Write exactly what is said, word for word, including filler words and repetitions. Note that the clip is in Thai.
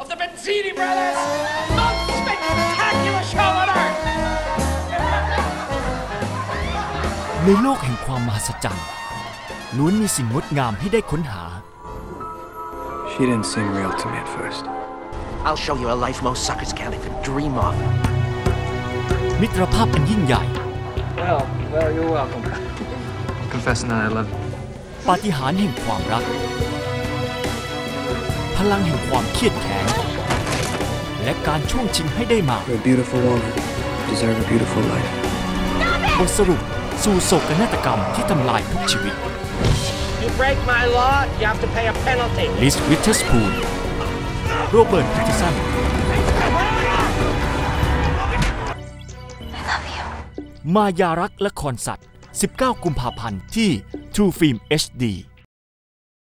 of the Benzini brothers, most spectacular show on earth! ในโลกแห่งความมหัศจรรย์ล้วนมีสิ่งงดงามให้ได้ค้นหา She didn't seem real to me at first. I'll show you a life most suckers can't even dream of. มิตรภาพอันยิ่งใหญ่ Well, well, you're welcome. Confessing that I love you. ปาฏิหาริย์แห่งความรักพลังแห่งความเครียดแค้นและการช่วงชิงให้ได้มาบทสรุปสู่โศกนาฏกรรมที่ทำลายทุกชีวิต You break my law, you have to pay a penalty. Reese Witherspoon โรเบิร์ต แพตตินสัน มายารักละครสัตว์ สิบเก้า กุมภาพันธ์ที่ True Film เอช ดี